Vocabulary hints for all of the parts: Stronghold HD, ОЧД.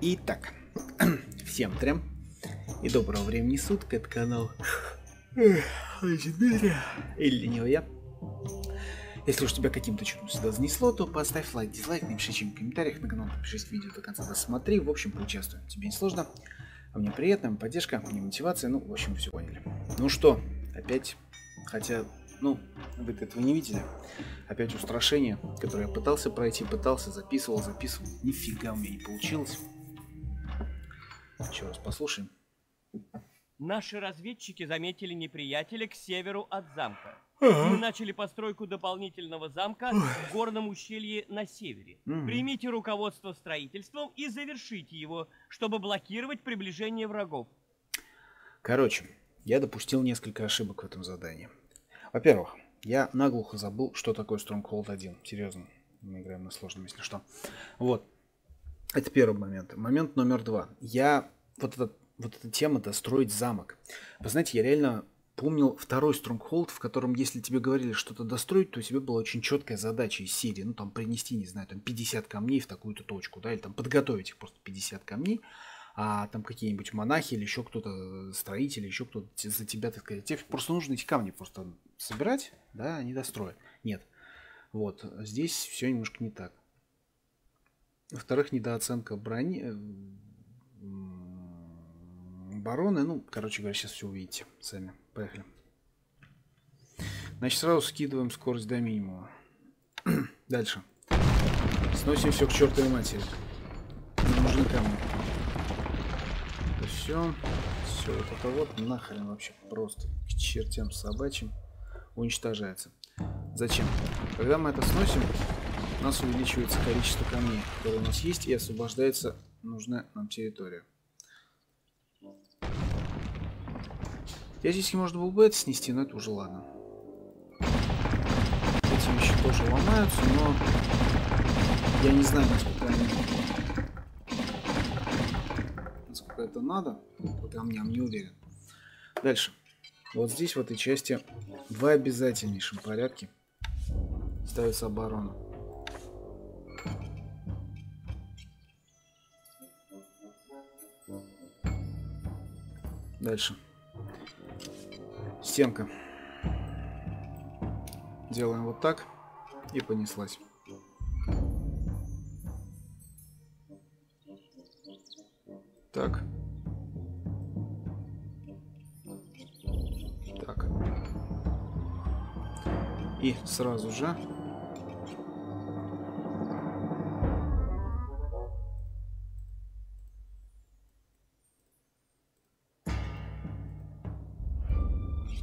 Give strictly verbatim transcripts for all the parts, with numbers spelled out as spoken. Итак, всем трем и доброго времени суток, это канал ОЧД, или не я. Если уж тебя каким-то чудом сюда занесло, то поставь лайк, дизлайк, напиши чем в комментариях, на канал подпишись, видео до конца досмотри, в общем, поучаствуй, тебе не сложно, а мне приятно, поддержка, мне мотивация, ну, в общем, все поняли. Ну что, опять, хотя... Ну, вы этого не видели. Опять устрашение, которое я пытался пройти, пытался, записывал, записывал. Нифига у меня не получилось. Еще раз послушаем. Наши разведчики заметили неприятеля к северу от замка. Мы начали постройку дополнительного замка в горном ущелье на севере. Примите руководство строительством и завершите его, чтобы блокировать приближение врагов. Короче, я допустил несколько ошибок в этом задании. Во-первых, я наглухо забыл, что такое Stronghold один. Серьезно, мы играем на сложном, если что. Вот. Это первый момент. Момент номер два. Я... Вот, этот, вот эта тема, да, строить замок. Вы знаете, я реально помнил второй Stronghold, в котором, если тебе говорили что-то достроить, то у тебя была очень четкая задача из серии. Ну, там, принести, не знаю, там, пятьдесят камней в такую-то точку, да, или там подготовить их просто пятьдесят камней. А там какие-нибудь монахи или еще кто-то, строители, еще кто-то за тебя, так сказать, тебе просто нужно эти камни просто собирать, да, они достроят. Нет. Вот. Здесь все немножко не так. Во-вторых, недооценка брони... Бароны, ну, короче говоря, сейчас все увидите сами. Поехали. Значит, сразу скидываем скорость до минимума. Дальше. Сносим все к чертовой матери. Нам нужны камни. Все, все вот это вот нахрен вообще просто к чертям собачьим уничтожается. Зачем? Когда мы это сносим, у нас увеличивается количество камней, которые у нас есть, и освобождается нужная нам территория. Теоретически можно было бы это снести, но это уже ладно. Эти вещи тоже ломаются, но я не знаю, насколько они... это надо, по камням не уверен. Дальше. Вот здесь в этой части в обязательнейшем порядке ставится оборона. Дальше. Стенка. Делаем вот так и понеслась. Так. Так. И сразу же.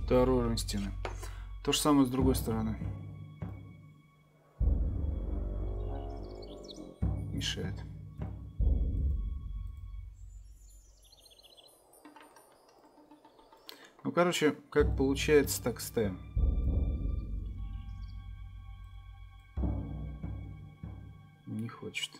Второй уровень стены. То же самое с другой стороны. Мешает. Ну, короче, как получается, так ставим. Не хочет.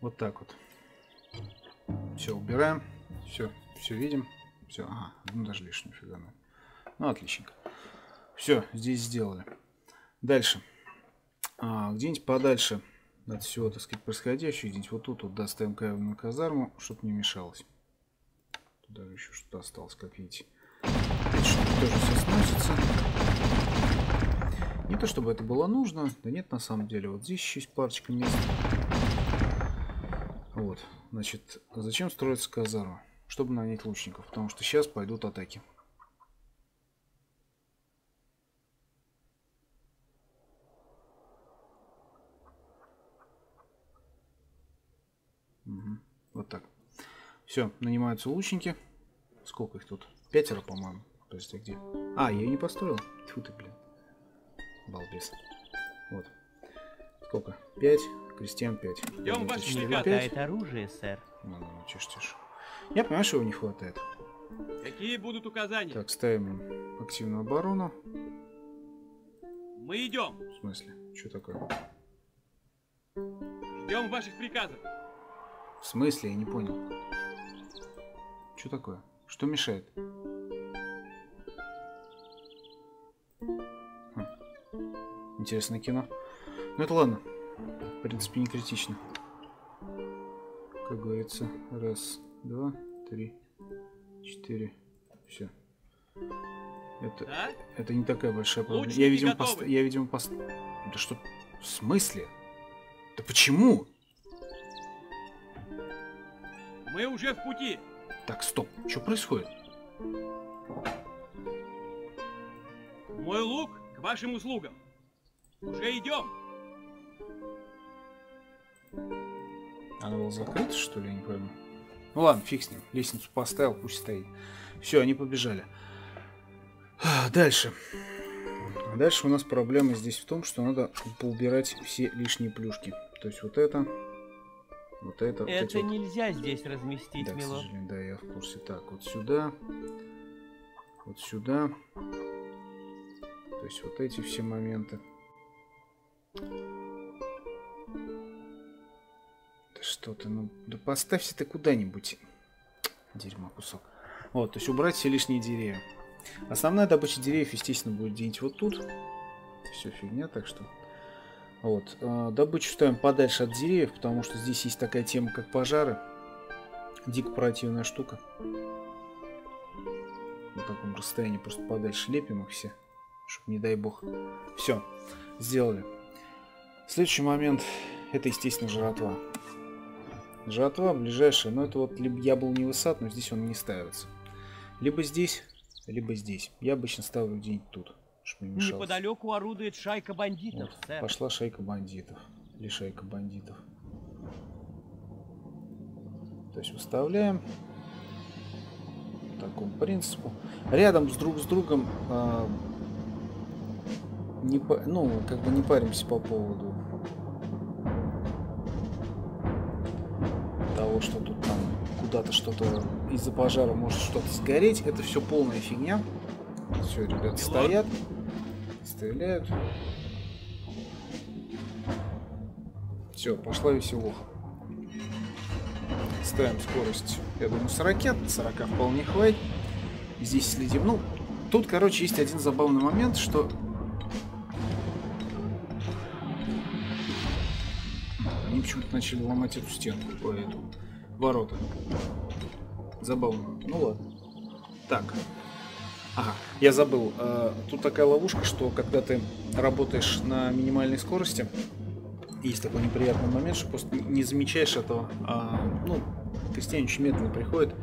Вот так вот. Все, убираем. Все, все видим. Все, ага, ну даже лишнего фига надо. Ну, отличненько. Все, здесь сделали. Дальше. А, где-нибудь подальше от всего, так сказать, происходящего. Где-нибудь вот тут вот доставим каверную казарму, чтобы не мешалось. Туда еще что-то осталось, как видите. Что-то тоже все сносится. Не то, чтобы это было нужно. Да нет, на самом деле. Вот здесь еще есть парочка мест. Вот. Значит, зачем строится казарма? Чтобы нанять лучников. Потому что сейчас пойдут атаки. Вот так. Все, нанимаются лучники. Сколько их тут? Пятеро, по-моему. То есть, а где? А, я ее не построил. Тьфу ты, блин. Балбес. Вот. Сколько? Пять. Крестьян пять. Идем, больше не хватает оружия, сэр. Ну, ну, тише, тише. Я понимаю, что его не хватает. Какие будут указания? Так, ставим активную оборону. Мы идем. В смысле? Что такое? Ждем ваших приказов. В смысле? Я не понял. Что такое? Что мешает? Хм. Интересное кино. Ну это ладно. В принципе, не критично. Как говорится, раз, два, три, четыре. Все. Это, а? Это не такая большая проблема. Я, видимо, пост... Я, видимо, пост... Да что? В смысле? Да почему? Мы уже в пути. Так, стоп. Что происходит? Мой лук к вашим услугам. Уже идем. Она была закрыта, что ли? Я не пойму. Ну ладно, фиг с ним. Лестницу поставил, пусть стоит. Все, они побежали. Дальше. Дальше у нас проблема здесь в том, что надо поубирать все лишние плюшки. То есть вот это, вот это. Это вот нельзя вот здесь разместить, да, мило. Да, я в курсе. Так, вот сюда, вот сюда. То есть вот эти все моменты. Да что ты, ну, да поставься ты куда-нибудь. Дерьмо кусок. Вот, то есть убрать все лишние деревья. Основная добыча деревьев, естественно, будет где-нибудь вот тут. Все фигня, так что... Вот. Добычу ставим подальше от деревьев, потому что здесь есть такая тема, как пожары. Дико противная штука. На таком расстоянии просто подальше лепим их все, чтобы, не дай бог. Все. Сделали. Следующий момент. Это, естественно, жратва. Жратва ближайшая. Но это вот либо я был не высад, но здесь он не ставится. Либо здесь... Либо здесь. Я обычно ставлю где-нибудь тут, чтобы не мешалось. Неподалеку орудует шайка бандитов. Вот, пошла шайка бандитов. Или шайка бандитов. То есть выставляем. По такому принципу. Рядом с друг с другом э, не, ну, как бы не паримся по поводу того, что тут там куда-то что-то из-за пожара может что-то сгореть. Это все полная фигня. Все, ребята стоят, стреляют. Все, пошла веселуха. Ставим скорость, я думаю, сорок, сорок вполне хватит. Здесь следим. Ну, тут, короче, есть один забавный момент, что... Они почему-то начали ломать эту стенку, поэтому... Ворота. Забавно. Ну ладно. Так. Ага, я забыл. Э, тут такая ловушка, что когда ты работаешь на минимальной скорости, есть такой неприятный момент, что просто не замечаешь этого. А, ну, крестьяне очень медленно приходит.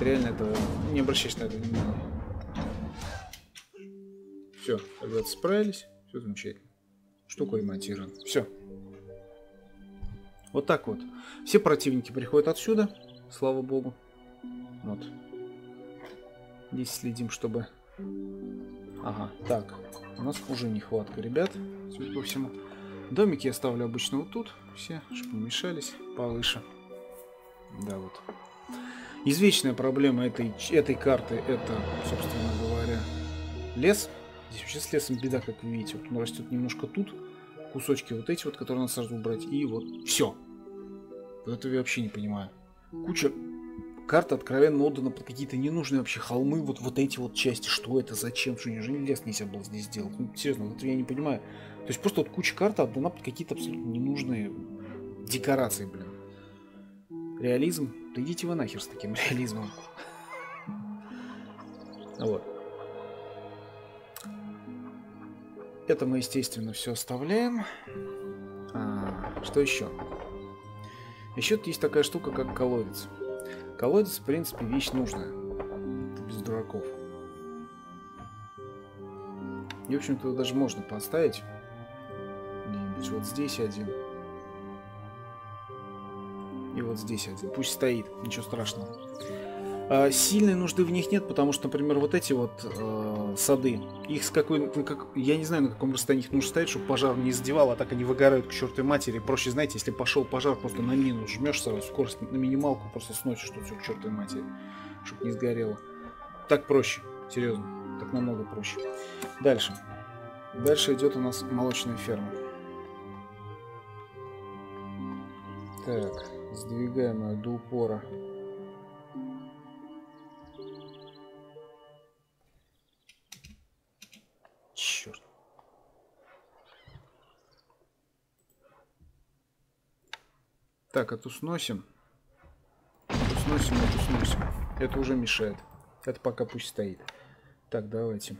Реально это... Не обращаешь на это внимания. Все, ребята справились. Все замечательно. Штука ремонтирована. Все. Вот так вот. Все противники приходят отсюда, слава богу. Вот. Здесь следим, чтобы... Ага, так. У нас уже нехватка, ребят. Судя по всему. Домики я ставлю обычно вот тут. Все, чтобы не мешались. Повыше. Да, вот. Извечная проблема этой, этой карты, это, собственно говоря, лес. Здесь вообще с лесом беда, как вы видите. Вот он растет немножко тут. Кусочки вот эти вот, которые надо сразу убрать. И вот все. Вот это я вообще не понимаю. Куча карт откровенно отдана под какие-то ненужные вообще холмы. Вот, вот эти вот части. Что это? Зачем? Что неужели лес нельзя было здесь делать? Ну, серьезно, вот я не понимаю. То есть просто вот куча карт отдана под какие-то абсолютно ненужные декорации, блин. Реализм. Да идите вы нахер с таким реализмом. Вот. Это мы, естественно, все оставляем. А, что еще? Еще тут есть такая штука, как колодец. Колодец, в принципе, вещь нужная. Это без дураков. И, в общем-то, его даже можно поставить. Где-нибудь вот здесь один. И вот здесь один. Пусть стоит, ничего страшного. А, сильной нужды в них нет, потому что, например, вот эти вот... сады. Их с какой... Как, я не знаю, на каком расстоянии их нужно ставить, чтобы пожар не задевал, а так они выгорают к чертовой матери. Проще, знаете, если пошел пожар, просто на мину жмешь сразу, скорость на минималку, просто сносишь тут все к чертовой матери, чтобы не сгорело. Так проще. Серьезно. Так намного проще. Дальше. Дальше идет у нас молочная ферма. Так. Сдвигаем ее до упора. Так, эту сносим. Эту сносим, эту сносим. Это уже мешает. Это пока пусть стоит. Так, давайте.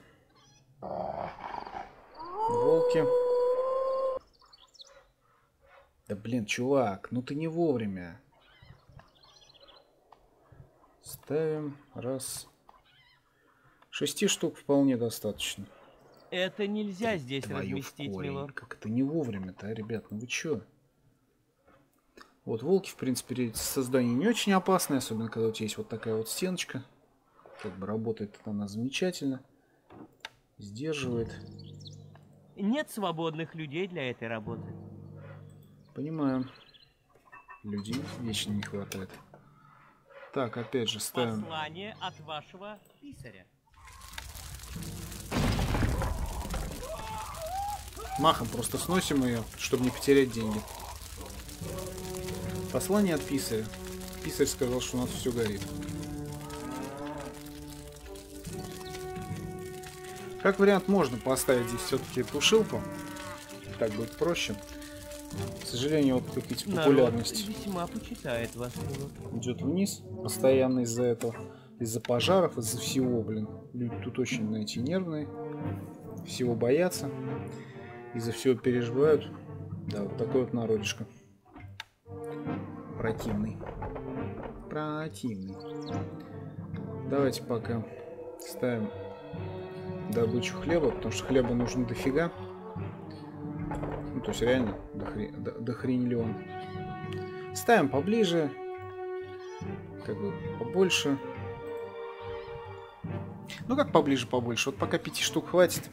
Волки. Да блин, чувак, ну ты не вовремя. Ставим. Раз. Шести штук вполне достаточно. Это нельзя здесь твою разместить, милорд. Как это не вовремя-то, а, ребят, ну вы чё? Вот волки, в принципе, создание не очень опасное, особенно когда у тебя есть вот такая вот стеночка. Как бы работает она замечательно. Сдерживает. Нет свободных людей для этой работы. Понимаю. Людей вечно не хватает. Так, опять же ставим. Послание от вашего писаря. Махом просто сносим ее, чтобы не потерять деньги. Послание от писаря. Писарь сказал, что у нас все горит. Как вариант, можно поставить здесь все-таки тушилку. Так будет проще. К сожалению, вот эти популярности идет вниз постоянно из-за этого, из-за пожаров, из-за всего, блин. Люди тут очень, знаете, нервные, всего боятся, из-за всего переживают. Да, вот такой вот народишко. Противный. Противный. Давайте пока ставим добычу хлеба, потому что хлеба нужно дофига. Ну, то есть реально дохрен, дохрен ли он. Ставим поближе, как бы побольше. Ну как поближе, побольше. Вот пока пяти штук хватит,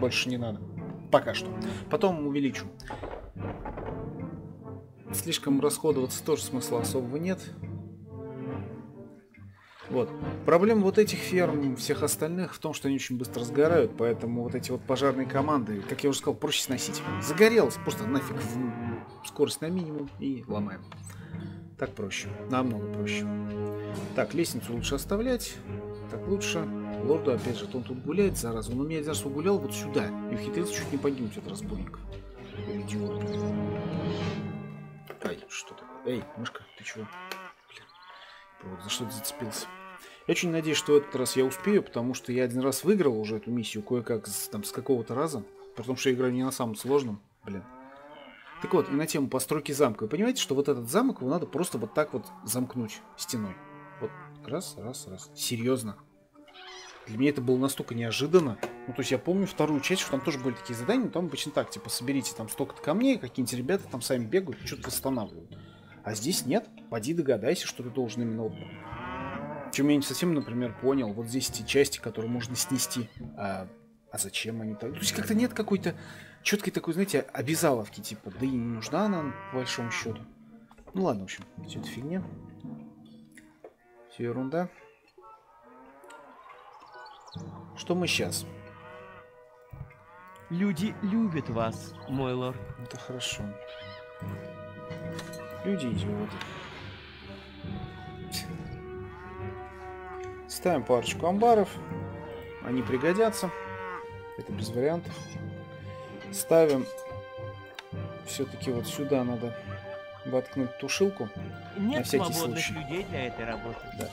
больше не надо. Пока что. Потом увеличу. Слишком расходоваться тоже смысла особого нет. Вот. Проблема вот этих ферм, всех остальных, в том, что они очень быстро сгорают, поэтому вот эти вот пожарные команды, как я уже сказал, проще сносить. Загорелось, просто нафиг, скорость на минимум и ломаем. Так проще, намного проще. Так, лестницу лучше оставлять, так лучше. Лорду, опять же, он тут гуляет, зараза, он у меня один раз угулял вот сюда, и ухитрился чуть не погибнуть от разбойников. Идиот. Ай, что такое? Эй, мышка, ты чего? Блин, за что ты зацепился? Я очень надеюсь, что в этот раз я успею, потому что я один раз выиграл уже эту миссию кое-как с, там, с какого-то раза. Потому что я играю не на самом сложном. Блин. Так вот, и на тему постройки замка. Вы понимаете, что вот этот замок его надо просто вот так вот замкнуть стеной. Вот раз, раз, раз. Серьезно. Для меня это было настолько неожиданно. Ну, то есть я помню вторую часть, что там тоже были такие задания, но там обычно так, типа, соберите там столько-то камней, какие-нибудь ребята там сами бегают, что-то восстанавливают. А здесь нет. Поди догадайся, что ты должен именно... Чем я не совсем, например, понял, вот здесь эти части, которые можно снести. А, а зачем они так? То есть как-то нет какой-то четкой такой, знаете, обязаловки, типа, да и не нужна нам, по большому счету. Ну ладно, в общем, все это фигня. Все ерунда. Что мы сейчас? Люди любят вас, мой лорд. Это хорошо. Люди идиоты. Ставим парочку амбаров. Они пригодятся. Это без вариантов. Ставим. Все-таки вот сюда надо воткнуть тушилку. Нет на всякий свободных случай. Людей для этой работы. Да.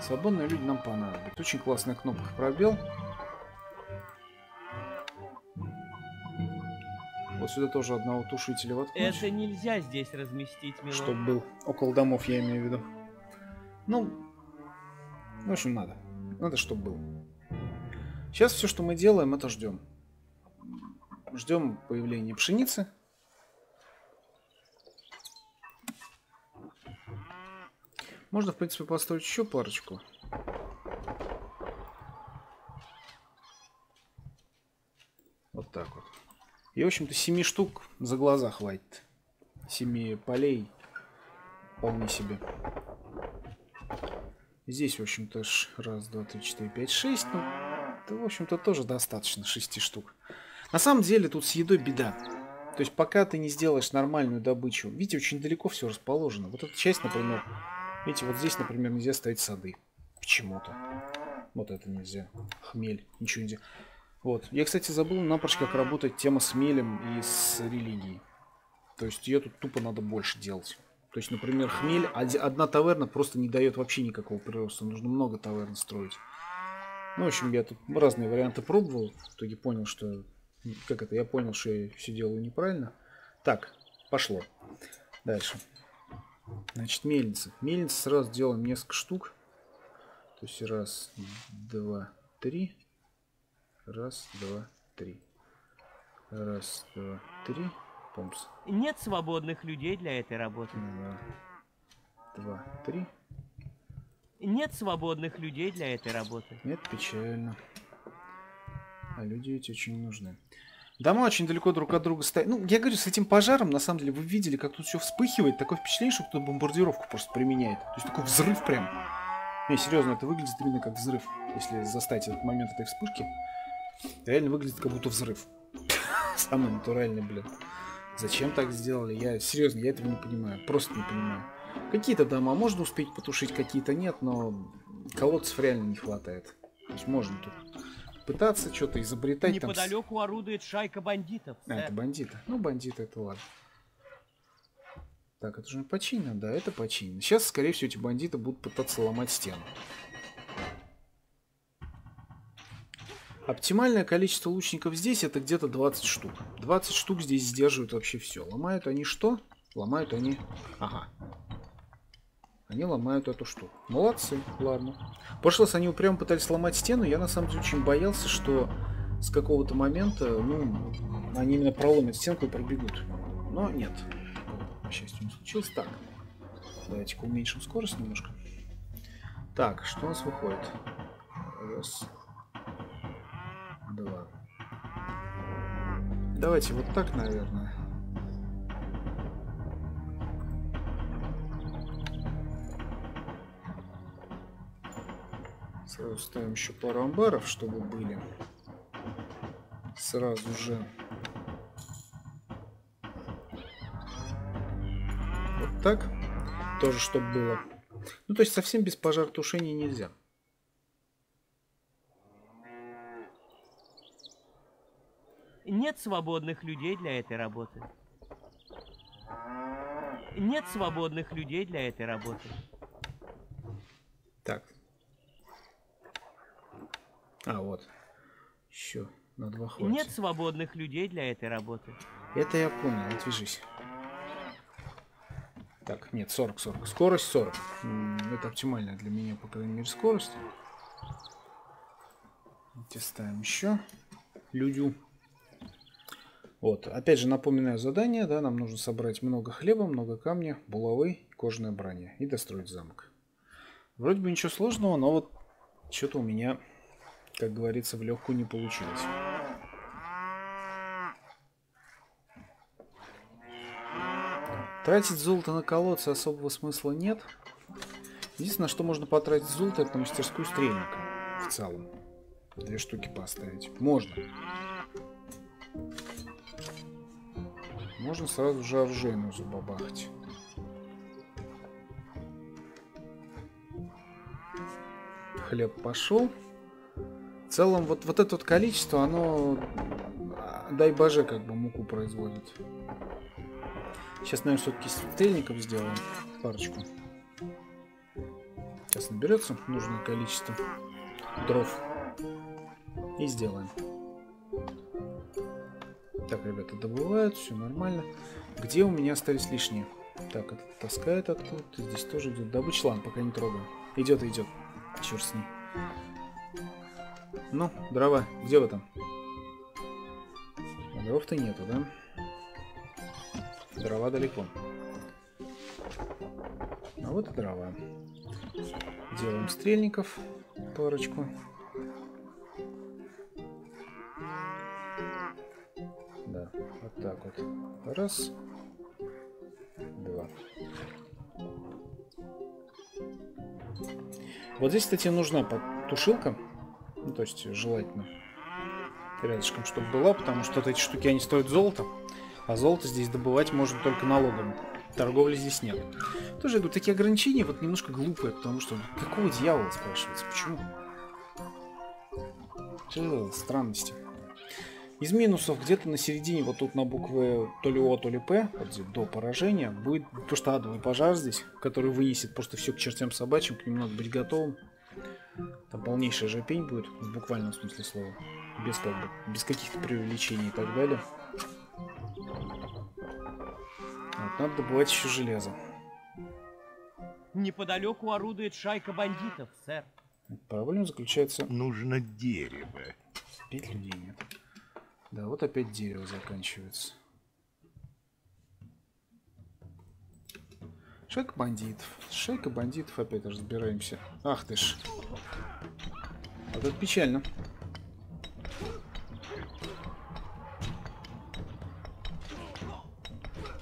Свободные люди нам понадобятся. Очень классная кнопка пробел. Вот сюда тоже одного тушителя воткнуть. Это нельзя здесь разместить, милорд. Чтоб был около домов, я имею в виду. Ну... В общем, надо. Надо, чтобы было. Сейчас все, что мы делаем, это ждем. Ждем появления пшеницы. Можно, в принципе, построить еще парочку. Вот так вот. И, в общем-то, семи штук за глаза хватит. Семи полей. Вполне себе. Здесь, в общем-то, раз, два, три, четыре, пять, шесть. Ну, это, в общем-то, тоже достаточно шести штук. На самом деле тут с едой беда. То есть пока ты не сделаешь нормальную добычу. Видите, очень далеко все расположено. Вот эта часть, например... Видите, вот здесь, например, нельзя ставить сады. Почему-то. Вот это нельзя. Хмель. Ничего нельзя. Вот. Я, кстати, забыл напрочь, как работает тема с мелем и с религией. То есть ее тут тупо надо больше делать. То есть, например, хмель, одна таверна просто не дает вообще никакого прироста. Нужно много таверн строить. Ну, в общем, я тут разные варианты пробовал. В итоге понял, что... Как это? Я понял, что я все делаю неправильно. Так, пошло. Дальше. Значит, мельницы. Мельницы сразу делаем несколько штук. То есть раз, два, три. Раз, два, три. Раз, два, три. Помс. Нет свободных людей для этой работы. Два, два, три. Нет свободных людей для этой работы. Нет, печально. А люди эти очень нужны. Дома очень далеко друг от друга стоят. Ну, я говорю, с этим пожаром, на самом деле, вы видели, как тут все вспыхивает. Такое впечатление, что кто-то бомбардировку просто применяет. То есть такой взрыв прям. Не, серьезно, это выглядит именно как взрыв. Если застать этот момент этой вспышки, это реально выглядит как будто взрыв. Самый натуральный, блин. Зачем так сделали? Я серьезно, я этого не понимаю. Просто не понимаю. Какие-то дома можно успеть потушить, какие-то нет, но колодцев реально не хватает. То есть можно тут пытаться что-то изобретать. Неподалеку там... орудует шайка бандитов. А, да? Это бандиты. Ну, бандиты, это ладно. Так, это же починено, да, это починено. Сейчас, скорее всего, эти бандиты будут пытаться ломать стену. Оптимальное количество лучников здесь это где-то двадцать штук. двадцать штук здесь сдерживают вообще все. Ломают они что? Ломают они... Ага. Они ломают эту штуку. Молодцы, ладно. В прошлый раз они прям пытались сломать стену. Я на самом деле очень боялся, что с какого-то момента, ну, они именно проломят стенку и пробегут. Но нет. По счастью, не случилось. Так. Давайте-ка уменьшим скорость немножко. Так, что у нас выходит? Раз. Два. Давайте вот так, наверное. Сразу ставим еще пару амбаров, чтобы были. Сразу же. Вот так. Тоже, чтобы было. Ну, то есть совсем без пожаротушения нельзя. Нет свободных людей для этой работы. Нет свободных людей для этой работы. Так. А, вот. Еще на два хватит. Нет свободных людей для этой работы. Это я понял, отвяжись. Так, нет, сорок сорок. Скорость сорок. Это оптимальная для меня, по крайней мере, скорость. Давайте ставим еще. Людю. Вот, опять же напоминаю задание, да, нам нужно собрать много хлеба, много камня, булавы, кожаное броня и достроить замок. Вроде бы ничего сложного, но вот что-то у меня, как говорится, в легкую не получилось. Тратить золото на колодцы особого смысла нет. Единственное, что можно потратить золото, это на мастерскую стрельника в целом. Две штуки поставить. Можно. Можно сразу же оружейную забабахать. Хлеб пошел. В целом, вот, вот это вот количество, оно, дай боже, как бы муку производит. Сейчас, наверное, все-таки светильников сделаем. Парочку. Сейчас наберется нужное количество дров. И сделаем. Так, ребята, добывают, все нормально. Где у меня остались лишние? Так, это таскает откуда-то. Здесь тоже идет добыча. Ладно, пока не трогаю. Идет, идет. Черт с ней. Ну, дрова, где вы там? А дров-то нету, да? Дрова далеко. А вот и дрова. Делаем стрельников. Парочку. Так вот. Раз. Два. Вот здесь, кстати, нужна тушилка. Ну, то есть, желательно рядышком, чтобы была, потому что вот эти штуки, они стоят золото. А золото здесь добывать можно только налогом. Торговли здесь нет. Тоже идут такие ограничения, вот немножко глупые, потому что какого дьявола, спрашивается, почему? Странности. Из минусов где-то на середине, вот тут на буквы то ли О, то ли П, вот до поражения, будет просто адовый пожар здесь, который вынесет просто все к чертям собачьим, к нему надо быть готовым. Там полнейшая жопень будет, в буквальном смысле слова, без, как бы, без каких-то преувеличений и так далее. Вот, надо добывать еще железо. Неподалеку орудует шайка бандитов, сэр. Проблема заключается... Нужно дерево. Пять людей нет. Да, вот опять дерево заканчивается. Шайка бандитов. Шайка бандитов опять разбираемся. Ах ты ж. Вот это печально.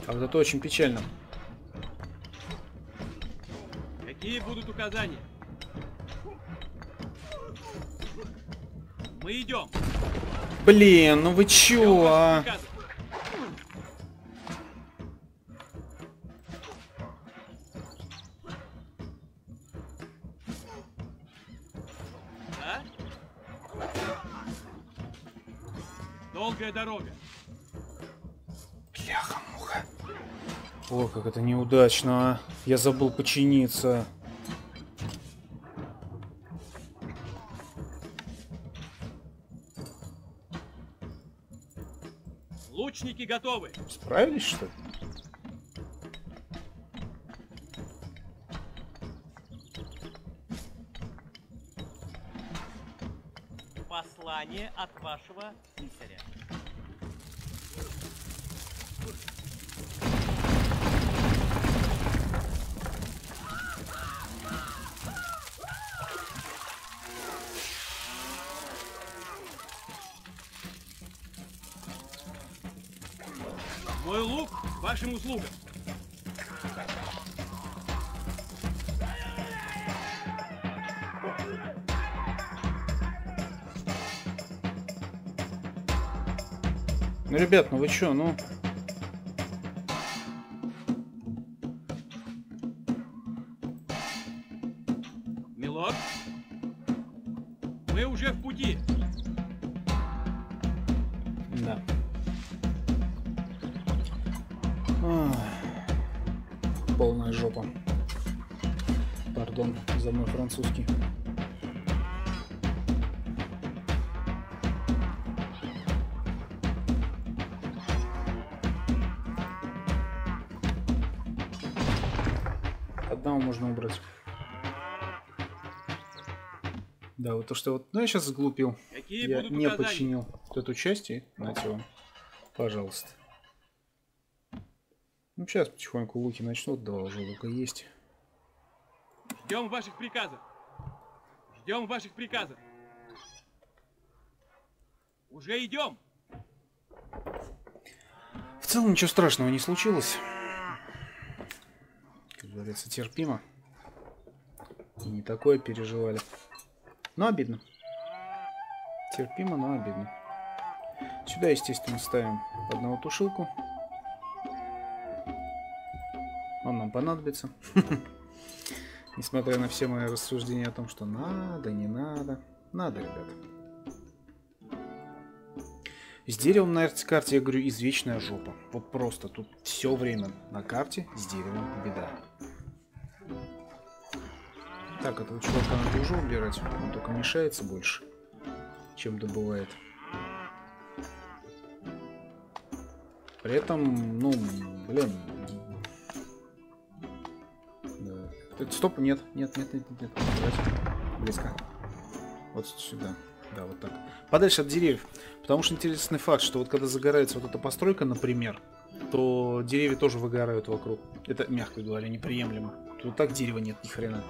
А вот это очень печально. Какие будут указания? Мы идем. Блин, ну вы чё, а? а? Долгая дорога. Бляха-муха. О, как это неудачно. Я забыл починиться. Готовы. Справились, что ли? Послание от вашего писаря. Вашим услугам. Ну, ребят, ну вы чё, ну? Милорд, мы уже в пути. Да. Полная жопа. Пардон, за мой французский. Одного можно убрать. Да, вот то, что вот... Ну, я сейчас сглупил. Какие я не указания? Подчинил вот эту часть и... Знаете, вам. Пожалуйста. Ну, сейчас потихоньку луки начнут, да, уже лука есть. Ждем ваших приказов. Ждем ваших приказов. Уже идем. В целом ничего страшного не случилось. Как говорится, терпимо. И не такое переживали. Но обидно. Терпимо, но обидно. Сюда, естественно, ставим одного тушилку. Он нам понадобится. Несмотря на все мои рассуждения о том, что надо, не надо. Надо, ребят. С деревом на карте, я говорю, извечная жопа. Вот просто тут все время на карте с деревом беда. Так, этого чувака надо уже убирать. Он только мешается больше, чем добывает. При этом, ну, блин... Стоп, нет, нет, нет, нет, нет, близко. Вот сюда, да, вот так. Подальше от деревьев, потому что интересный факт, что вот когда загорается вот эта постройка, например, то деревья тоже выгорают вокруг. Это, мягко говоря, неприемлемо. Тут вот так дерева нет ни хрена.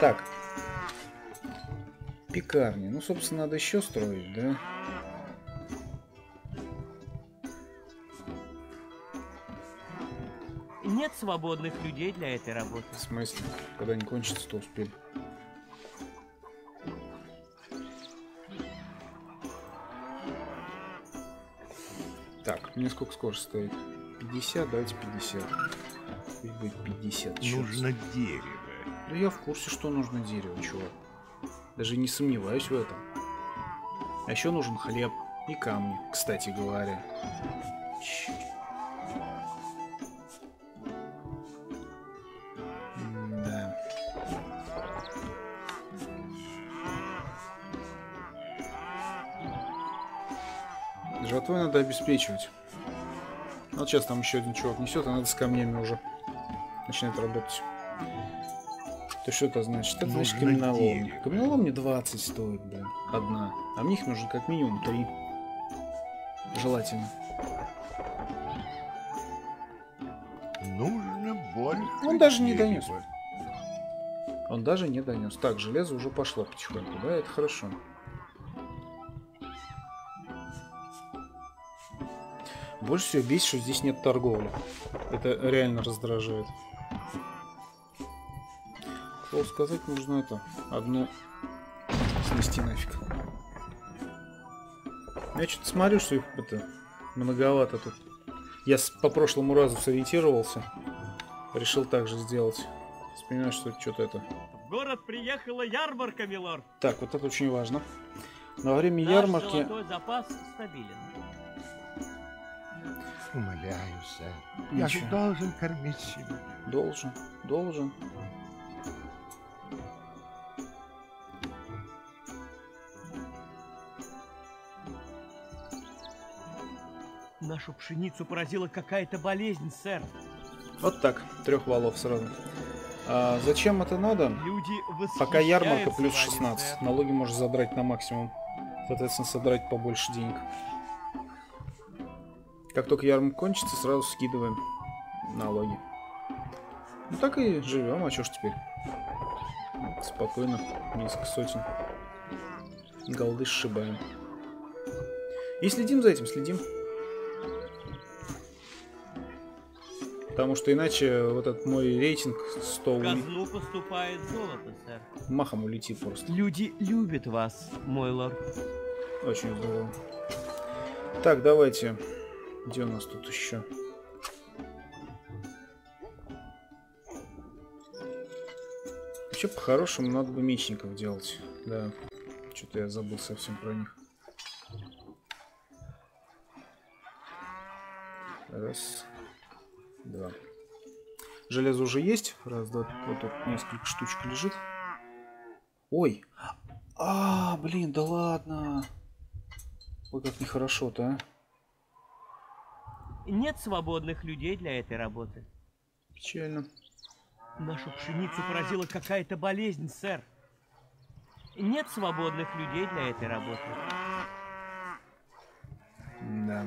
Так. Пекарни. Ну, собственно, надо еще строить, да? Нет свободных людей для этой работы. В смысле? Когда не кончится, то успели. Так, мне сколько скорость стоит? пятьдесят, давайте пятьдесят. Пусть будет пятьдесят. Нужно дерево. Да я в курсе, что нужно дерево, чувак. Даже не сомневаюсь в этом. А еще нужен хлеб и камни, кстати говоря. Да. Жатвой надо обеспечивать. Вот сейчас там еще один чувак несет, а надо с камнями уже начинает работать. То что это значит? Это нужно, значит, каменоломни. Каменоломни двадцать стоит, да, одна. А мне их нужно как минимум три. Желательно. Нужно больше. Он даже не донес. Он даже не донес. Так, железо уже пошло потихоньку, да, это хорошо. Больше всего бесит, что здесь нет торговли. Это реально раздражает. Слово сказать, нужно это одно снести нафиг. Я что-то смотрю, что их это многовато тут. Я по прошлому разу сориентировался, решил также сделать. Вспоминаю, что что-то это. В город приехала ярмарка, милорд. Так, вот это очень важно. Во время Наш ярмарки. Запас стабилен. Умоляю, сэр. Я же должен кормить себя. Должен, должен. Нашу пшеницу поразила какая-то болезнь, сэр. Вот так, трех валов сразу. А зачем это надо? Люди Пока ярмарка плюс шестнадцать. Вами, налоги можешь задрать на максимум. Соответственно, содрать побольше денег. Как только ярмарка кончится, сразу скидываем налоги. Ну так и живем, а чё ж теперь? Спокойно, несколько сотен. Голды сшибаем. И следим за этим, следим. Потому что иначе вот этот мой рейтинг сто... Казну поступает золото, сэр. Махом улетит просто. Люди любят вас, мой лорд. Очень здорово. Так, давайте. Где у нас тут еще? Вообще, по-хорошему, надо бы мечников делать. Да. Что-то я забыл совсем про них. Раз... Два. Железо уже есть. Раз, два, вот тут несколько штучек лежит. Ой. А, блин, да ладно. Ой, как нехорошо-то, а. Нет свободных людей для этой работы. Печально. Нашу пшеницу поразила какая-то болезнь, сэр. Нет свободных людей для этой работы. Да.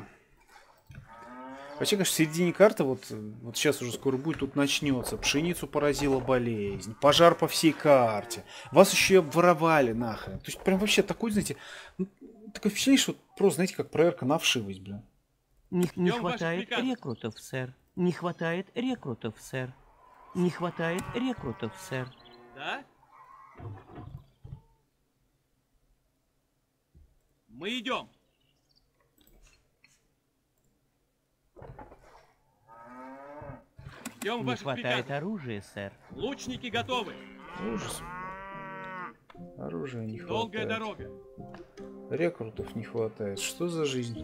Вообще, конечно, в середине карты, вот, вот сейчас уже скоро будет, тут начнется. Пшеницу поразила болезнь, пожар по всей карте. Вас еще и обворовали нахрен. То есть прям вообще такой, знаете, ну, такое впечатление, что просто, знаете, как проверка на вшивость, блин. Не, не хватает рекрутов, сэр. Не хватает рекрутов, сэр. Не хватает рекрутов, сэр. Да? Мы идем. Не хватает приказов. Оружия, сэр. Лучники готовы. Ужас. Оружия не Долгая хватает. Долгая дорога. Рекрутов не хватает. Что за жизнь?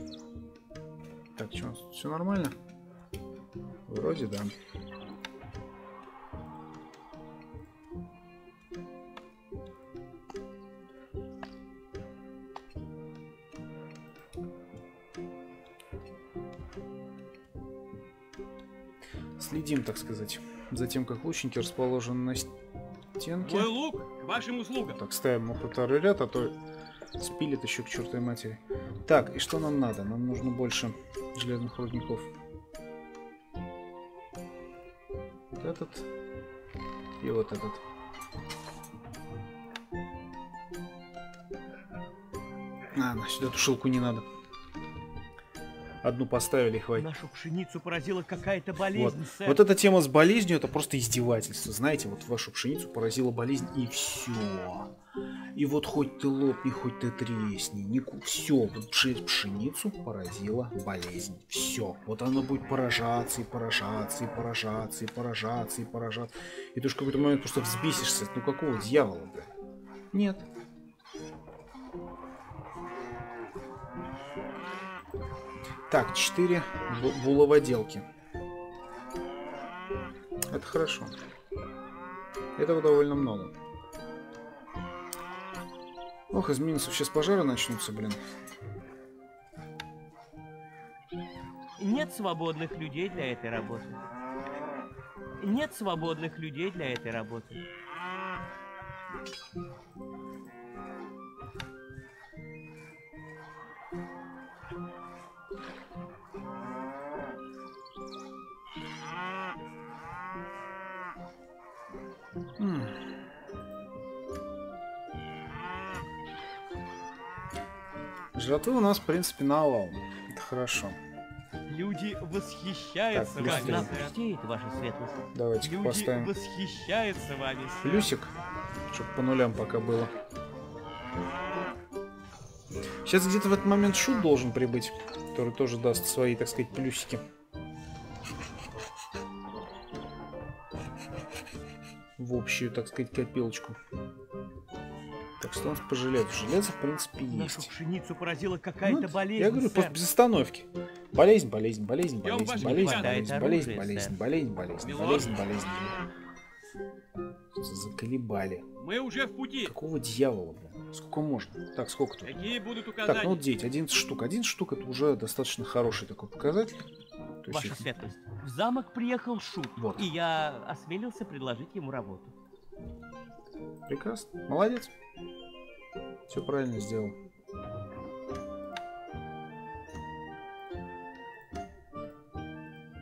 Так, что у нас? Все нормально? Вроде да. Следим, так сказать, за тем, как лучники расположены на стенке. Мой лук к вашим услугам. Так, ставим на второй ряд, а то спилит еще к чертовой матери. Так, и что нам надо? Нам нужно больше железных рудников. Вот этот и вот этот. Ладно, сюда тушилку не надо. Одну поставили, хватит. Нашу пшеницу поразила какая-то болезнь. Вот. вот эта тема с болезнью, это просто издевательство. Знаете, вот вашу пшеницу поразила болезнь, и все. И вот хоть ты лопни, хоть ты тресни. Нику... Все, пшеницу поразила болезнь. Все. Вот она будет поражаться, и поражаться, и поражаться, и поражаться, и поражаться. И ты уж в какой-то момент просто взбесишься. Ну какого дьявола-то? Нет. Так, четыре булаводелки. Это хорошо. Этого довольно много. Ох, из минусов сейчас пожары начнутся, блин. Нет свободных людей для этой работы. Нет свободных людей для этой работы. Жратвы у нас, в принципе, навал. Это хорошо. Люди восхищаются так, вами. Нас пустеет ваша светлость. Давайте Люди поставим. Восхищаются вами. Сэр. Плюсик, чтобы по нулям пока было. Сейчас где-то в этот момент шут должен прибыть, который тоже даст свои, так сказать, плюсики. В общую, так сказать, копилочку. Так что у нас по железу. Железо, в принципе, есть. Нашу пшеницу поразила какая-то вот. болезнь, Я говорю, сэр. Просто без остановки. Болезнь, болезнь, болезнь, болезнь, болезнь, болезнь, болезнь, болезнь, болезнь, болезнь, болезнь, болезнь. Заколебали. Мы уже в пути. Какого дьявола, блин? Сколько можно? Так, сколько тут? Какие будут указания? Так, ну вот девять, одиннадцать штук. одиннадцать штук — это уже достаточно хороший такой показатель. То Ваша есть... светлость, в замок приехал шут, вот. И я осмелился предложить ему работу. Прекрасно. Молодец. Все правильно сделал.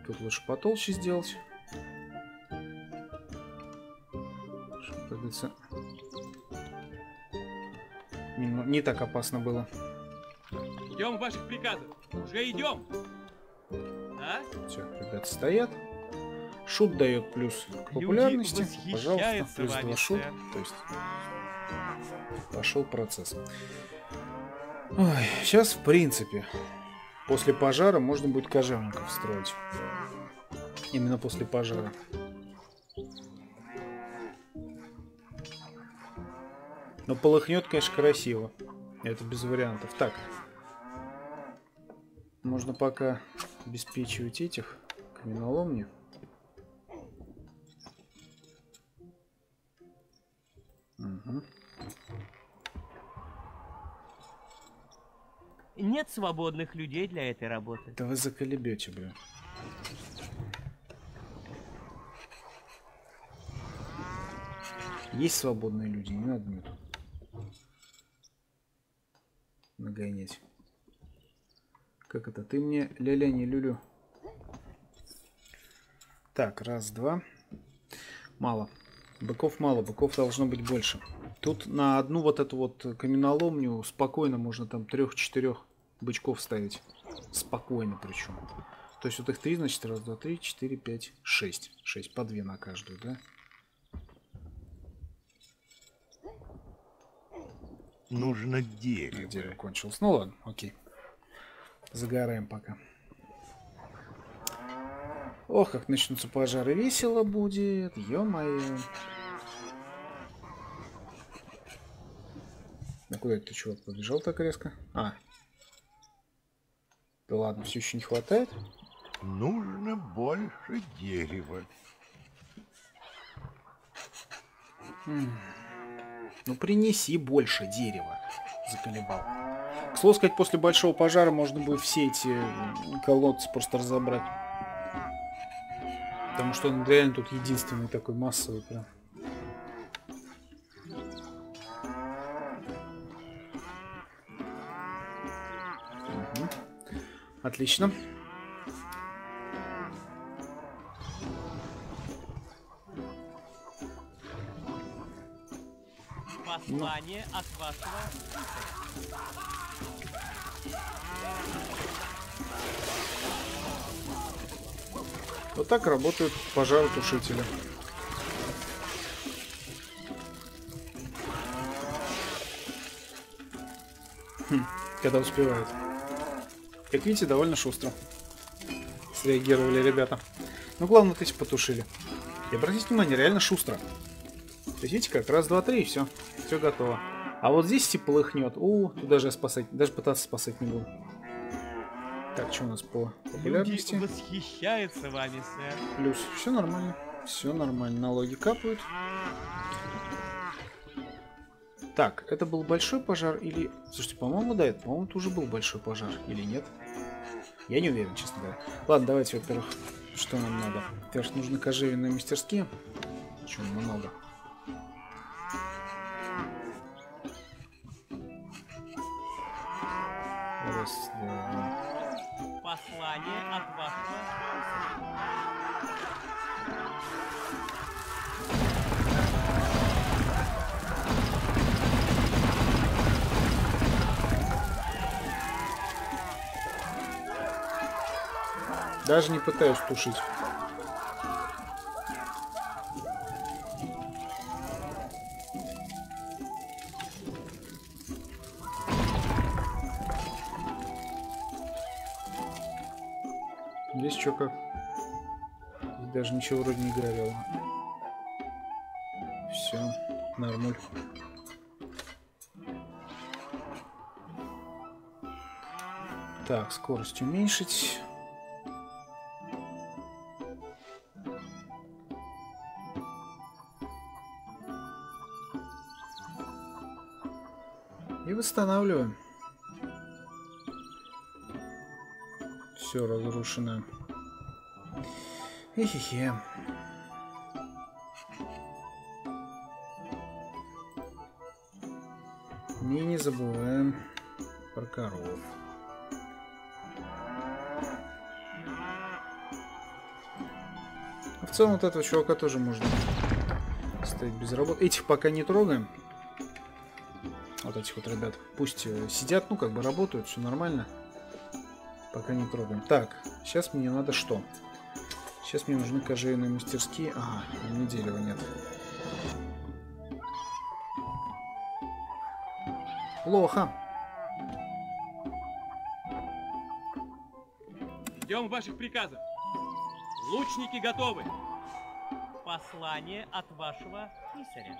Тут лучше потолще сделать. Чтобы, как говорится, не, не так опасно было. Ждем ваших приказов. Уже идем. Да? Все, ребята стоят. Шут дает плюс к популярности. Пожалуйста, плюс два шут. То есть пошел процесс. Ой, сейчас, в принципе, после пожара можно будет кожевников строить. Именно после пожара. Но полыхнет, конечно, красиво. Это без вариантов. Так. Можно пока обеспечивать этих каменоломни. Угу. Нет свободных людей для этой работы. Да вы заколебете, блин. Есть свободные люди, не надо мне тут нагонять. Как это? Ты мне ля-ля, не люлю. Так, раз, два. Мало. Быков мало, быков должно быть больше. Тут на одну вот эту вот каменоломню спокойно можно там трех-четырех бычков ставить. Спокойно причем. То есть вот их три, значит, раз, два, три, четыре, пять, шесть. Шесть по две на каждую, да? Нужно дерево. А, дерево кончилось. Ну ладно, окей. Загораем пока. Ох, как начнутся пожары, весело будет, ё-моё. Да куда это ты, чувак, побежал так резко? А. Да ладно, все еще не хватает. Нужно больше дерева. М-м. Ну принеси больше дерева, заколебал. К слову сказать, после большого пожара можно будет все эти колодцы просто разобрать. Потому что он реально тут единственный такой массовый прям. Угу. Отлично. Послание ну. от вашего. Вот так работают пожаротушители. Хм, когда успевают. Как видите, довольно шустро среагировали ребята. Но главное, то есть потушили. И обратите внимание, реально шустро. То есть, видите, как раз, два, три, и все. Все готово. А вот здесь типа полыхнет. У, тут даже я спасать, даже пытаться спасать не буду. Так, что у нас по популярности? Люди восхищаются вами, сэр. Плюс. Все нормально. Все нормально. Налоги капают. Так, это был большой пожар или... Слушайте, по-моему, да, это, по-моему, тоже был большой пожар. Или нет? Я не уверен, честно говоря. Ладно, давайте, во-первых, что нам надо? Во-первых, нужны кожевенные мастерские. Чего много? Раз, два, два. Послание от вас. Даже не пытаюсь тушить. Здесь что как? Здесь даже ничего вроде не горело. Все, нормуль. Так, скорость уменьшить. И восстанавливаем. Все разрушено. Эхе-хе. И не забываем про коров. А в целом вот этого чувака тоже можно ставить без работы. Этих пока не трогаем. Вот этих вот ребят. Пусть сидят, ну как бы работают, все нормально. Пока не трогаем. Так, сейчас мне надо что? Сейчас мне нужны кожевенные мастерские. Ага, у меня дерева нет. Плохо. Ждем ваших приказов. Лучники готовы. Послание от вашего писаря.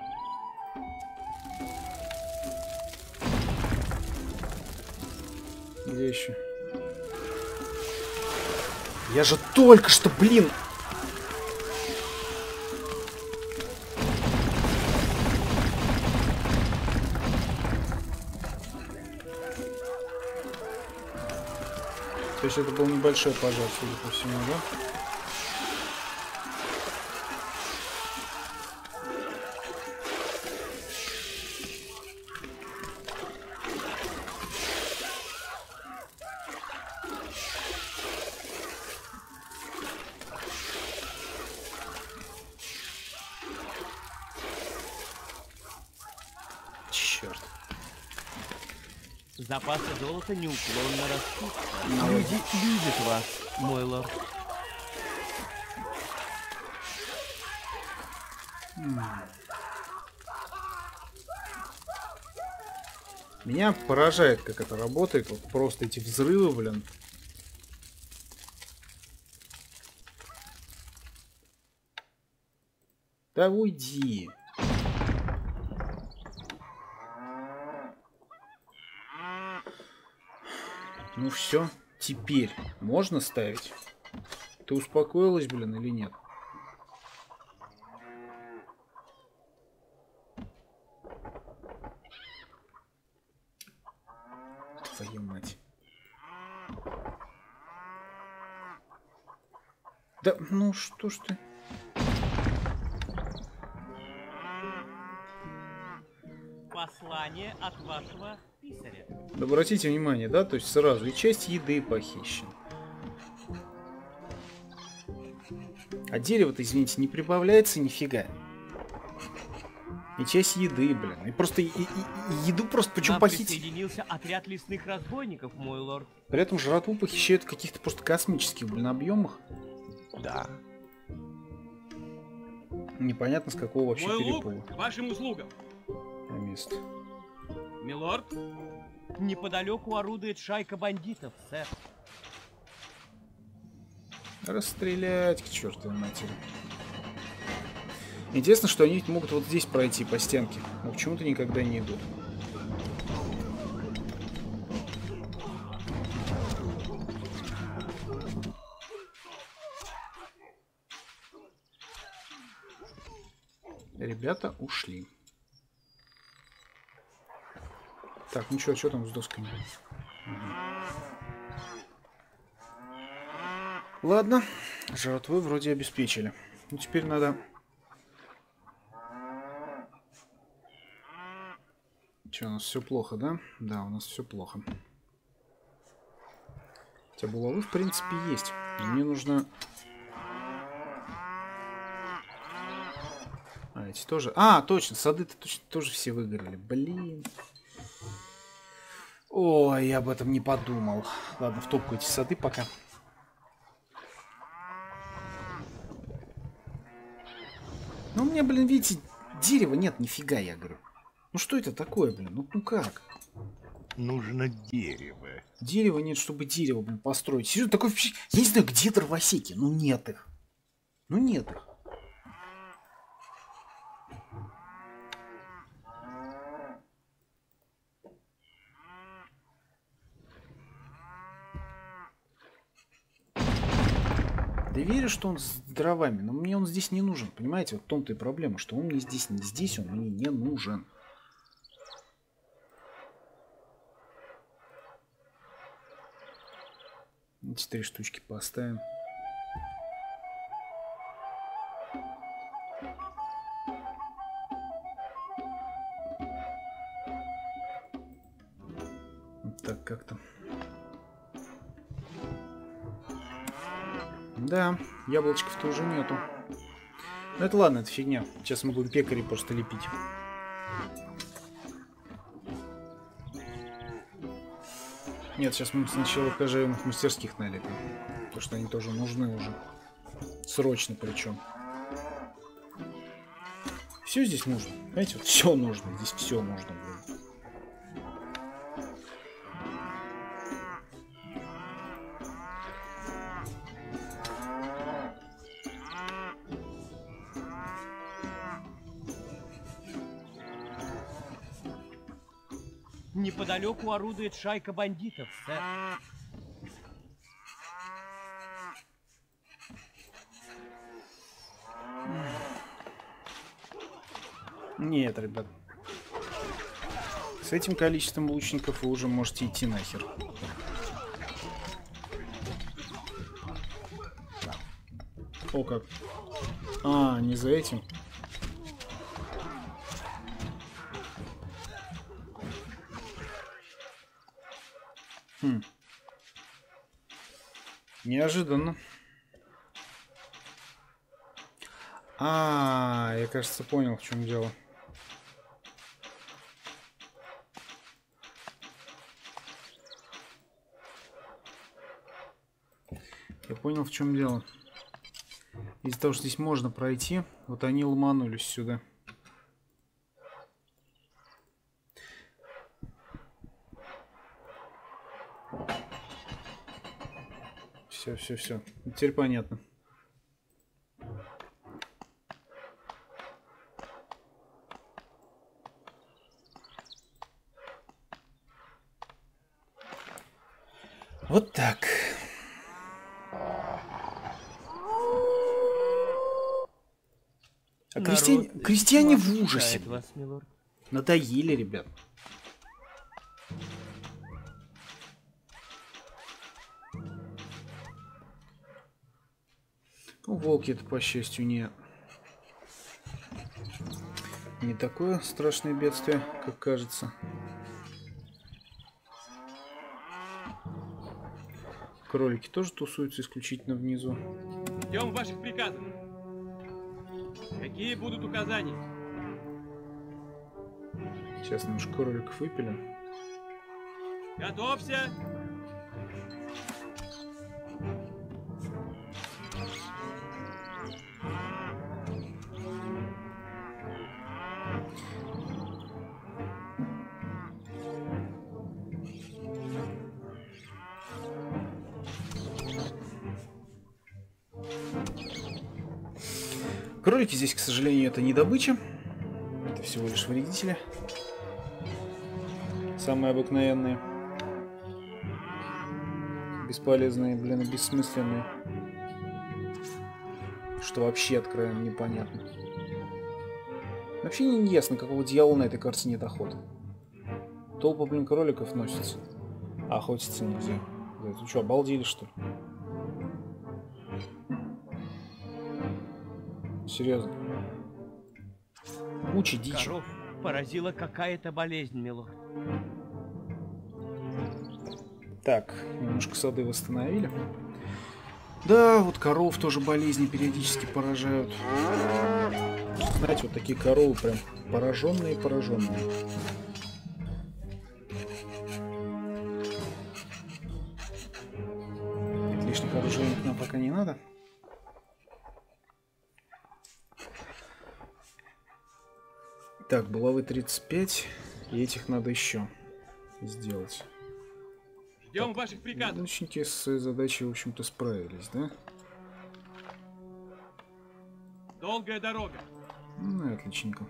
Где еще? Я же только что, блин! То есть это был небольшой пожар, судя по всему, да? Запасы золота неуклонно растут. Люди любят вас, мой лорд. Меня поражает, как это работает. Вот просто эти взрывы, блин. Да уйди. Ну все, теперь можно ставить? Ты успокоилась, блин, или нет? Твою мать. Да, ну что ж ты? Послание от вашего... Да, обратите внимание, да, то есть сразу и часть еды похищена. А дерево-то, извините, не прибавляется нифига. И часть еды, блин. И просто и, и, и еду просто почему похитить? Присоединился отряд лесных разбойников, мой лорд. При этом жратву похищают в каких-то просто космических, блин, объемах. Да. Непонятно, с какого вообще мой перепуга. Лук к вашим услугам. На место. Милорд, неподалеку орудует шайка бандитов, сэр. Расстрелять к чертовой матери. Интересно, что они могут вот здесь пройти по стенке, но почему-то никогда не идут. Ребята ушли. Так, ну что, что там с досками? Угу. Ладно, жратвы вроде обеспечили. Ну теперь надо... Че, у нас все плохо, да? Да, у нас все плохо. Хотя булавы, в принципе, есть. Мне нужно... А, эти тоже... А, точно, сады-то точно тоже все выиграли. Блин. Ой, я об этом не подумал. Ладно, в топку эти сады пока. Ну, у меня, блин, видите, дерева нет, нифига, я говорю. Ну что это такое, блин? Ну, ну как? Нужно дерево. Дерева нет, чтобы дерево, блин, построить. Серьезно, такой... Я не знаю, где дровосеки. Ну нет их. Ну нет их. Я верю, что он с дровами, но мне он здесь не нужен, понимаете? Вот в том-то и проблема, что он мне здесь не здесь, он мне не нужен. Эти три штучки поставим. Вот так как-то. Да, яблочков-то уже нету. Ну это ладно, это фигня. Сейчас мы будем пекари просто лепить. Нет, сейчас мы сначала кожевенных мастерских налепим. Потому что они тоже нужны уже. Срочно причем. Все здесь нужно. Понимаете, вот все нужно. Здесь все нужно будет. Неподалеку орудует шайка бандитов, сэр. Нет, ребят. С этим количеством лучников вы уже можете идти нахер. О, как. А, не за этим. Хм. Неожиданно. А, я, кажется, понял, в чем дело. Я понял, в чем дело. Из-за того, что здесь можно пройти, вот они ломанулись сюда. Все, все, все. Теперь понятно. Вот так. А крестьяне, крестьяне в ужасе. Вас, надоели, ребят. Волки это, по счастью, не не такое страшное бедствие, как кажется. Кролики тоже тусуются исключительно внизу. Ждем ваших приказов. Какие будут указания? Сейчас немножко кроликов выпилим. Готовься! Кролики здесь, к сожалению, это не добыча. Это всего лишь вредители. Самые обыкновенные. Бесполезные, блин, бессмысленные. Что вообще, откровенно, непонятно. Вообще не ясно, какого дьявола на этой карте нет охоты. Толпа, блин, кроликов носится. А охотиться нельзя. Блядь, вы что, обалдели, что ли? Серьезно. Куча дичи. Коров поразила какая-то болезнь, милорд. Так, немножко сады восстановили. Да, вот коров тоже болезни периодически поражают. Знаете, вот такие коровы прям пораженные, пораженные. Лишних оружий нам пока не надо. Так, булавы тридцать пять, и этих надо еще сделать. Ждем ваших приказов. Лучники с задачей, в общем-то, справились, да? Долгая дорога. Ну, отличненько.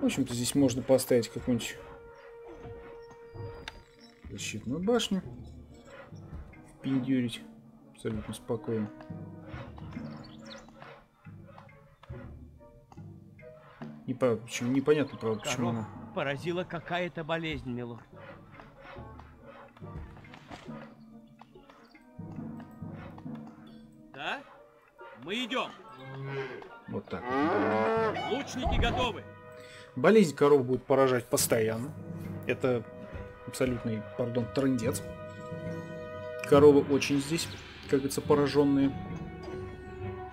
В общем-то, здесь можно поставить какую-нибудь защитную башню. Пиндюрить абсолютно спокойно. Не по... почему... Непонятно, правда, коров почему она... поразила какая-то болезнь, милорд. Да? Мы идем. Вот так. Лучники готовы. Болезнь коров будет поражать постоянно. Это абсолютный, пардон, трындец. Коровы очень здесь, как говорится, пораженные.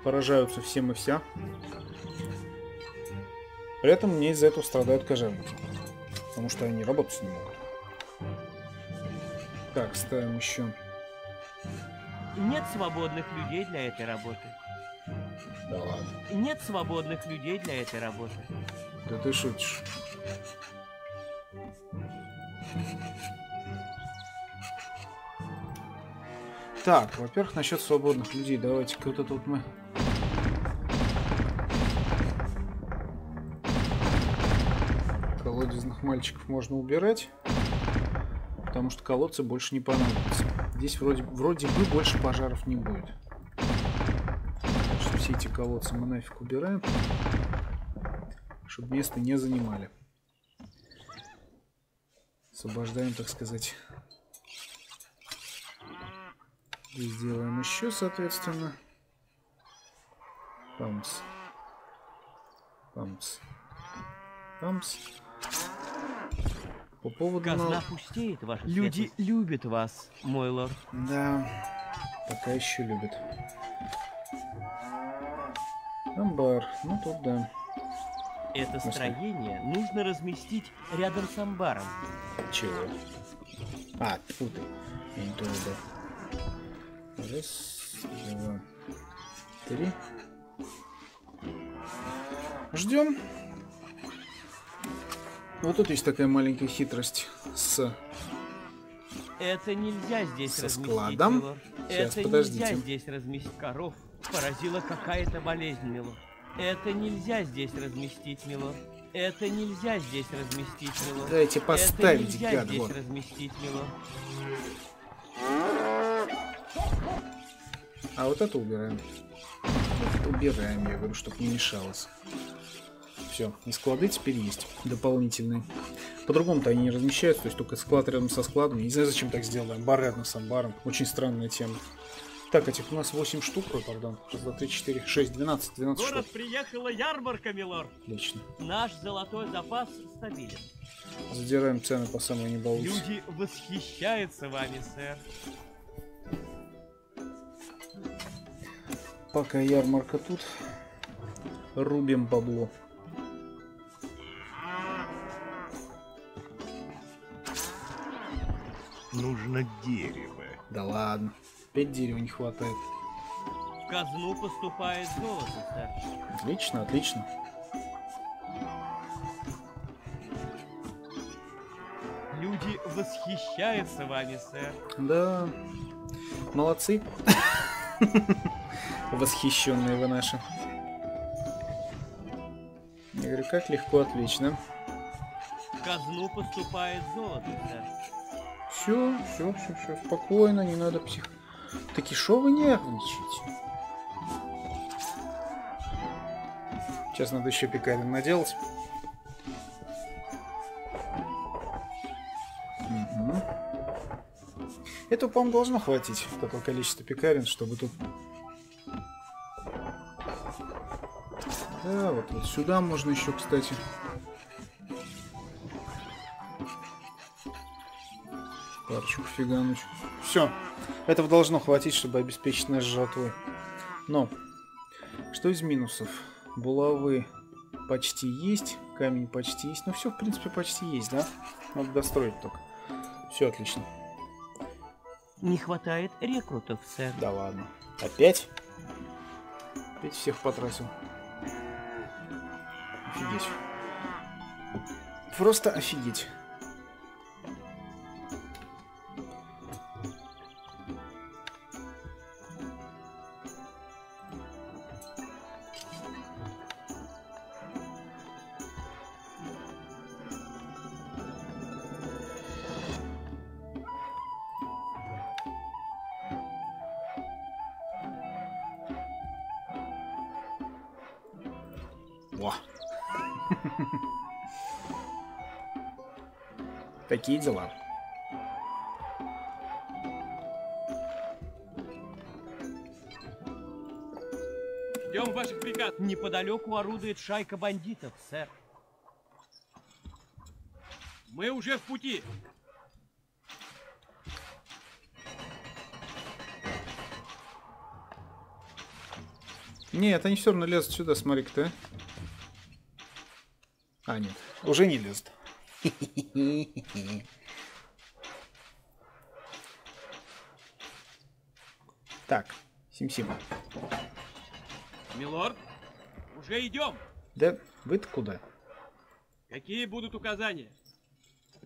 Поражаются всем и вся. При этом мне из-за этого страдают кожевники, потому что они работать не могут. Так, ставим еще. Нет свободных людей для этой работы. Да ладно. Нет свободных людей для этой работы. Да ты шутишь. Так, во-первых, насчет свободных людей. Давайте-ка вот это вот мы... Колодезных мальчиков можно убирать, потому что колодцы больше не понадобятся. Здесь вроде, вроде бы больше пожаров не будет. Так что все эти колодцы мы нафиг убираем, чтобы место не занимали. Освобождаем, так сказать. Здесь делаем еще, соответственно. Памс. Памс. Памс. По поводу казна пустеет, ваша люди светлость. Любят вас, мой лорд. Да, пока еще любят. Амбар, ну тут да. Это мы строение стой. Нужно разместить рядом с амбаром. Чего? А, тьфу ты. Я не то видел. Раз, два, три. Ждем. Вот тут есть такая маленькая хитрость с... Это нельзя здесь со складом. Сейчас, это подождите. Нельзя здесь разместить коров. Поразила какая-то болезнь, милорд. Это нельзя здесь разместить, милорд. Это нельзя здесь разместить, милорд. Дайте поставить, это гад, здесь вот. Разместить, милорд. А вот это убираем. Это убираем, я говорю, чтобы не мешалось. Все, и склады теперь есть дополнительные. По-другому-то они не размещаются, то есть только склад рядом со складом. Я не знаю, зачем так сделали. Бар рядом с амбаром. Очень странная тема. Так, этих у нас восемь штук, ой, пардон. раз, два, три, четыре, шесть, двенадцать, двенадцать штук. В город приехала ярмарка, милорд. Отлично. Наш золотой запас стабилен. Задираем цены по самой неболусе. Люди восхищаются вами, сэр. Пока ярмарка тут. Рубим бабло. Нужно дерево. Да ладно. Опять дерева не хватает. В казну поступает золото, сэр. Отлично, отлично. Люди восхищаются вами, сэр. Да. Молодцы. Восхищенные вы наши. Я говорю, как легко, отлично. В казну поступает золото, сэр. Все, все, все, все, спокойно, не надо псих... Таки шо вы нервничаете? Сейчас надо еще пекарен наделать. Угу. Этого, по-моему, должно хватить, такого количества пекарен, чтобы тут... Да, вот, вот сюда можно еще, кстати... Парочку фигануть. Все. Этого должно хватить, чтобы обеспечить наш жатву. Но. Что из минусов? Булавы почти есть. Камень почти есть. Ну все, в принципе, почти есть, да? Надо достроить только. Все отлично. Не хватает рекрутов, сэр. Да ладно. Опять? Опять всех потратил. Офигеть. Просто офигеть. Такие дела. Ждем ваших приказ. Неподалеку орудует шайка бандитов, сэр. Мы уже в пути. Нет, они все равно лезут сюда, смотри-ка ты. А, нет, уже не лезут. Так, Сим-Сим. Милорд, уже идем. Да вы-то куда? Какие будут указания?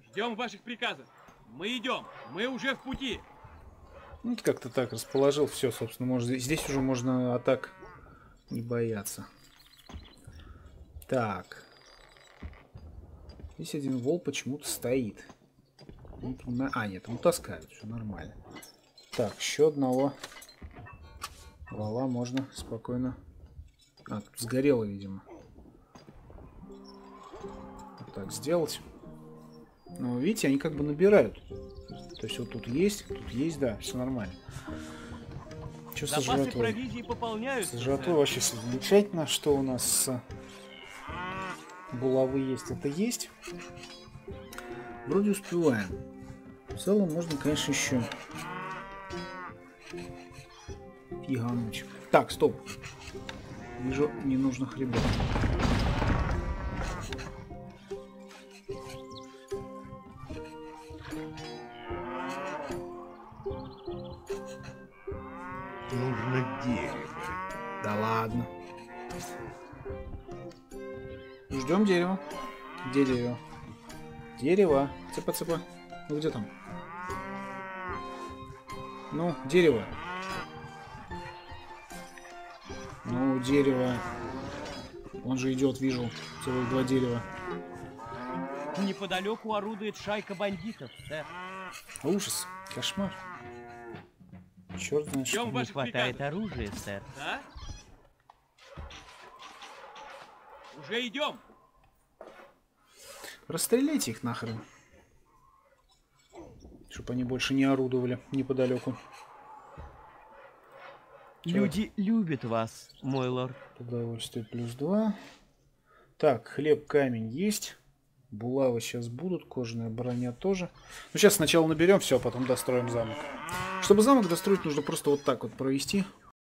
Ждем ваших приказов. Мы идем, мы уже в пути. Ну, ты как-то так расположил. Все, собственно, можно... здесь уже можно атак не бояться. Так. Здесь один вол почему-то стоит. А, нет, он таскает, все нормально. Так, еще одного вола можно спокойно... А, тут сгорело, видимо. Вот так сделать. Но видите, они как бы набирают. То есть вот тут есть, тут есть, да, все нормально. Что с жратвой? С жратвой вообще замечательно, что у нас с... Булавы есть, это есть. Вроде успеваем. В целом можно, конечно, еще фигануть. Так, стоп. Вижу ненужных ребят. Нужно дерево. Да ладно. Ждем дерево. Где дерево? Дерево. Цепа-цепа. Ну где там? Ну, дерево. Ну, дерево. Он же идет, вижу. Целых два дерева. Неподалеку орудует шайка бандитов, сэр. Ужас. Кошмар. Черт знает, что. Не хватает оружия, сэр. Да? Уже идем. Расстреляйте их нахрен. Чтобы они больше не орудовали неподалеку. Люди любят вас, мой лорд. Удовольствие плюс два. Так, хлеб, камень есть. Булавы сейчас будут, кожаная броня тоже. Ну, сейчас сначала наберем все, а потом достроим замок. Чтобы замок достроить, нужно просто вот так вот провести.